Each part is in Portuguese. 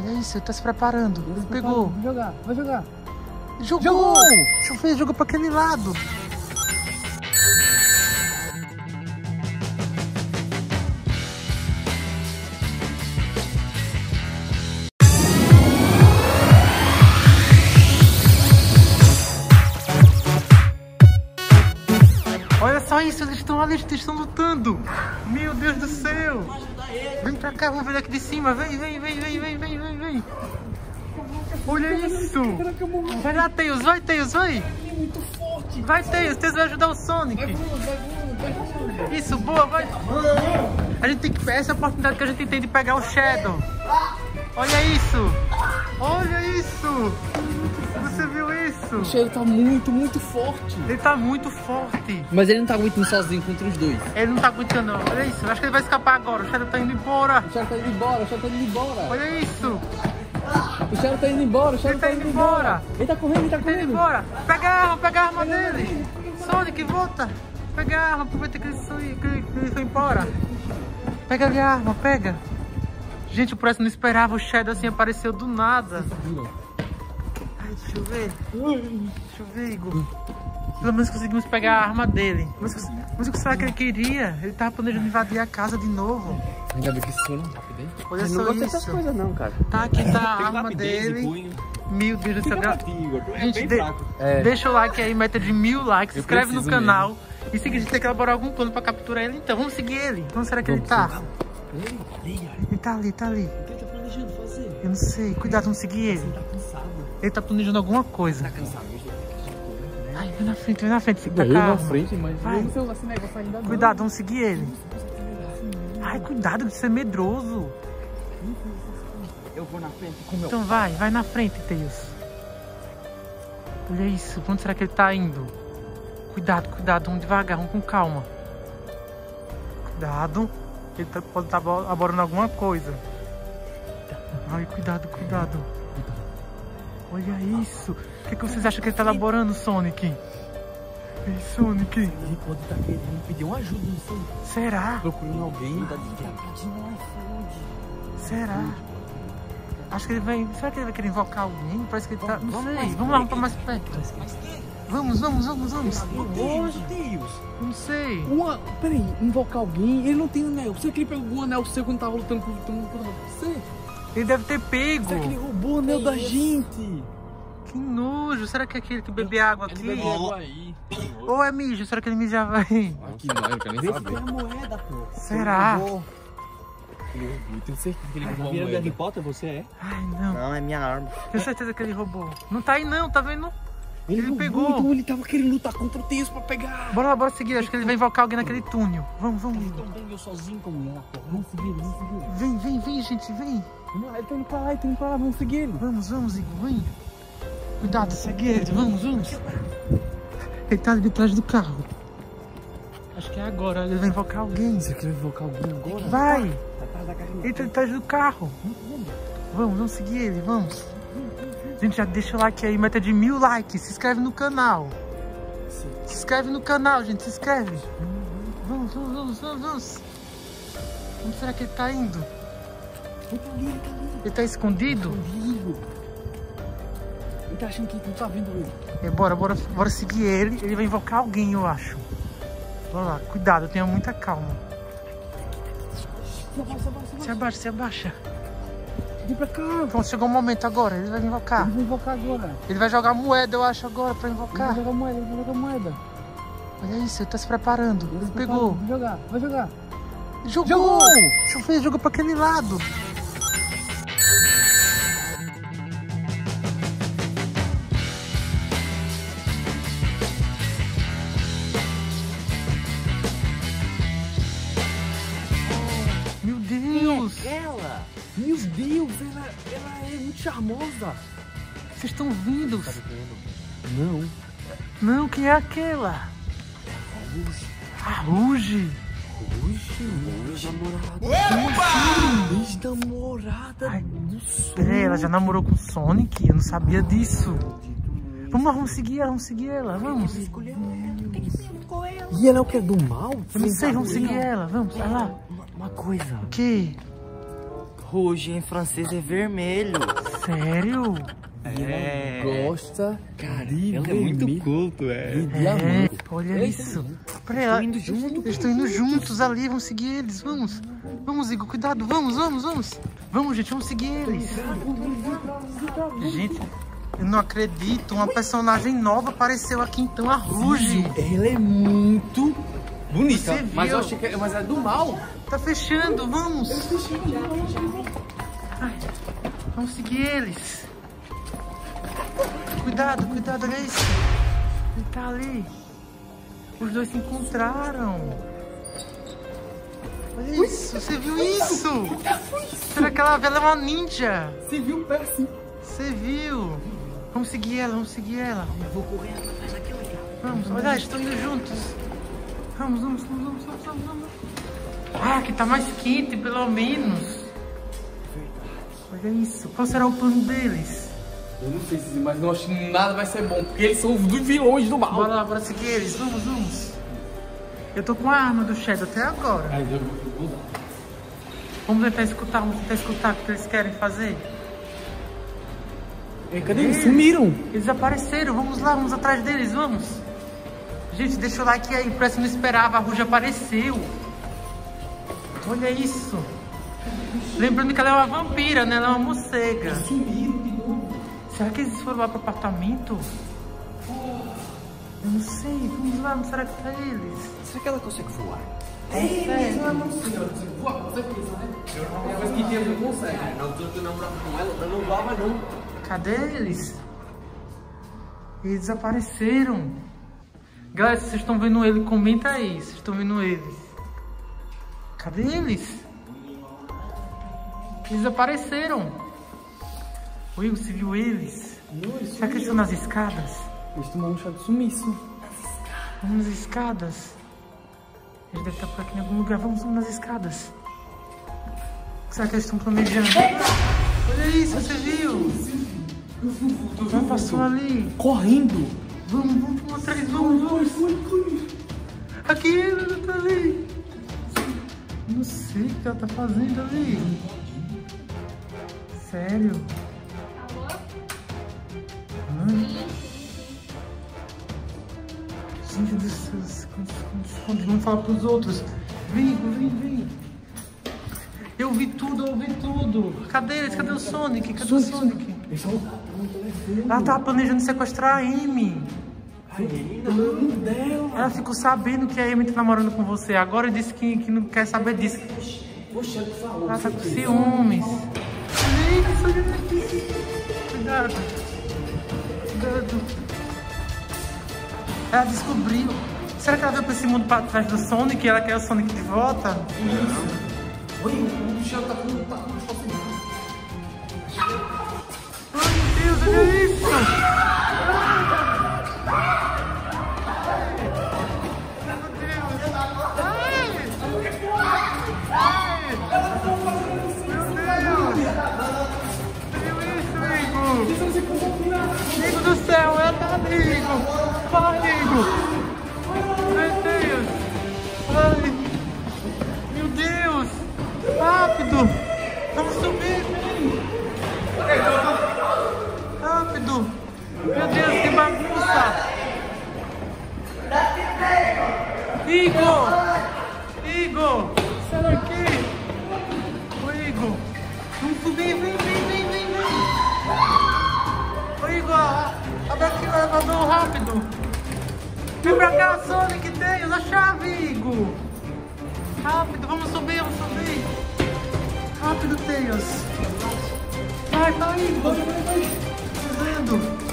Olha isso, ele tá se preparando. Ele pegou. Vai jogar, vai jogar. Jogou! Deixa eu ver, jogou pra aquele lado. Olha só isso, eles estão lutando. Meu Deus do céu. Vem pra cá, vamos ver daqui de cima. Vem. Olha isso. Vai lá, Tails, vai. Muito forte. Vai, Tails vai ajudar o Sonic. Isso, boa, vai. A gente tem que... Essa é a oportunidade que a gente tem de pegar o Shadow. Olha isso. Você viu isso? O Shadow tá muito forte. Mas ele não tá aguentando sozinho contra os dois. Olha isso, eu acho que ele vai escapar agora. O Shadow tá indo embora. Olha isso. O Shadow tá indo embora. Ele tá correndo, ele tá correndo. Pega a arma dele. Sonic, volta. Pega a arma, aproveita que ele foi embora. Pega ali a arma, pega. Gente, o Percy não esperava o Shadow assim, apareceu do nada. Deixa eu ver. Igor. Pelo menos conseguimos pegar a arma dele. Mas o que será que ele queria? Ele tava planejando invadir a casa de novo. Ainda bem que isso foi um rapidez. Olha só isso. Eu não gosto dessas coisas não, cara. Tá, aqui tá a arma dele. Meu Deus do céu. Gente, deixa o like aí, meta de 1000 likes. Se inscreve no canal. E se a gente tem que elaborar algum plano pra capturar ele, então vamos seguir ele. Então será que ele tá? Ele tá ali, O que ele tá planejando fazer? Eu não sei. Cuidado, vamos seguir ele. Ele tá planejando alguma coisa. Tá cansado. Ai, vem na frente, Segura a cara. Cuidado, vamos seguir ele. Ai, cuidado, que você é medroso. Eu vou na frente com o meu. Então vai na frente, Tails. Olha isso, pra onde será que ele tá indo? Cuidado, vamos devagar, vamos com calma. Cuidado, ele pode estar aborando alguma coisa. Ai, cuidado. Olha isso! O que vocês acham que ele tá elaborando, Sonic? Ei, Sonic! Ele pode estar querendo pedir uma ajuda, não sei. Será? Procurando alguém. Será? Acho que ele vai... Será que ele vai querer invocar alguém? Parece que ele tá... Vamos lá, vamos mais perto. Vamos! Não sei. Peraí, invocar alguém? Ele não tem anel. Será que ele pegou o anel seu quando tava lutando com você? Ele deve ter pego. Será que ele roubou o anel da gente? Que nojo. Será que é aquele que bebe água aqui? Ele bebe água aí. Ou é mijo? Será que ele mijava aí? Aqui não, eu quero nem saber. Ele roubou a moeda, pô. Será? Eu tenho certeza que ele roubou a moeda. Harry Potter, você é? Ai, não. Não, é minha arma. Tenho certeza que ele roubou. Não tá aí não, tá vendo? Ele pegou. Então ele tava querendo lutar contra o Tails pra pegar. Bora seguir. Acho que ele vai invocar alguém naquele túnel. Vamos. Eles estão vendo eu sozinho com a mulher, pô. Vamos seguir. Vem, gente, vem. Não, ele tá indo pra lá, vamos seguir ele. Vamos, Igor, vem. Cuidado, segue ele, vamos. Ele tá ali atrás do carro. Acho que é agora, ele vai invocar alguém. Você quer invocar alguém agora? Vai! Ele tá atrás do carro. Vamos seguir ele, Gente, já deixa o like aí, meta de 1000 likes. Se inscreve no canal. Se inscreve no canal, gente, se inscreve. Vamos. Onde será que ele tá indo? Ele tá ali. Ele tá escondido? Ele tá achando que não tá vendo ele. É, bora seguir ele. Ele vai invocar alguém, eu acho. Bora lá, cuidado, tenha muita calma. Se abaixa. Vem pra cá. Pronto, chegou o momento agora, ele vai invocar. Ele vai jogar moeda, eu acho, agora pra invocar. Ele vai jogar moeda. Olha isso, ele tá se preparando. Ele pegou. Vai jogar. Jogou! Jogou pra aquele lado. Meu Deus, ela é muito charmosa. Vocês estão vindo? Não, quem é aquela? A Rouge. Ex-namorada do Sonic. Peraí, ela já namorou com o Sonic? Eu não sabia disso. Vamos seguir ela. E ela é o que? Do mal? Eu não sei, vamos seguir ela, vai lá. Uma coisa. O quê? Rouge em francês é vermelho. Sério? É. Ele gosta. Cara, ele é muito culto, é. Olha isso. Peraí, eles estão indo juntos ali, vamos seguir eles, vamos. Vamos, Igor, cuidado, vamos. Vamos, gente, vamos seguir eles. Gente, eu não acredito, uma personagem nova apareceu aqui então, a Rouge. Ela é muito bonita, mas eu achei que é do mal. Tá fechando, vamos. Vamos seguir eles. Cuidado, cuidado, olha isso. Ele tá ali. Os dois se encontraram. Olha isso, você viu isso? Será que ela é uma ninja? Você viu, Percy? Você viu. Vamos seguir ela, Eu vou correr atrás daquela. Vamos, olha, estão indo juntos. Vamos. Ah, que tá mais quente, pelo menos. Olha isso. Qual será o plano deles? Eu não sei, mas não acho que nada vai ser bom, porque eles são os vilões do mal. Bora lá, bora seguir eles, vamos. Eu tô com a arma do Shadow até agora. Vamos tentar escutar, o que eles querem fazer. Ei, cadê eles? Sumiram. Eles apareceram, vamos lá, vamos atrás deles, vamos. Gente, deixa o like aí, parece que não esperava, a Rouge apareceu. Olha isso. Lembrando que ela é uma vampira, né? Ela é uma morcega. Eles sumiram. Será que eles foram lá pro apartamento? Eu não sei, vamos lá, será que tá eles? Será que ela consegue voar? Ela não consegue voar, com certeza, né? Mas que dia não consegue. Na altura que eu namorava com ela, ela não voava não. Cadê eles? Eles desapareceram. Galera, se vocês estão vendo ele, comenta aí, se vocês estão vendo eles. Cadê eles? Eles desapareceram. O Igor, você viu eles? Será que eles estão nas escadas? Eles tomaram um chá de sumiço. Vamos nas escadas. Eles devem estar por aqui em algum lugar. Vamos nas escadas. O que será que eles estão planejando? Olha isso, você viu? Já passou ali. Correndo. Vamos atrás, vamos. Aqui, ela tá ali. Não sei o que ela tá fazendo ali. Sério? Gente do céu, vamos falar pros outros. Vem. Eu ouvi tudo. Cadê eles? Cadê o Sonic? Ela tava planejando sequestrar a Amy. Ela ficou sabendo que a Amy tá namorando com você. Agora disse que não quer saber disso. Ela tá com ciúmes. Cuidado. Ela descobriu. Será que ela veio pra esse mundo pra trás do Sonic? Ela quer o Sonic de volta? Oi, o bicho tá com o fofinho. Ai, meu Deus, olha isso! Meu Deus! Amigo do céu, ela tá amigo! Vai, amigo! Meu Deus! Ai! Meu Deus! Rápido! Vamos subir! Rápido! Meu Deus, que bagunça! Igor! Igor! Sai daqui! Ô Igor! Vamos subir! Vem! Abre aqui o elevador rápido. Vem pra cá, Sonic, Tails, a chave, Igor. Rápido, vamos subir. Rápido, Tails. Vai, Igor.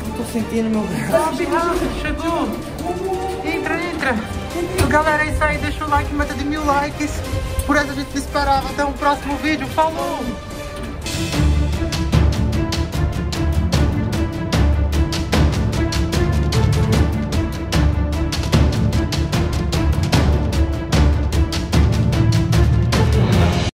Não tô sentindo meu braço. Rápido, chegou. Entra. Então, galera, é isso aí. Deixa o like, meta de 1000 likes. Por essa a gente se esperava. Até um próximo vídeo. Falou.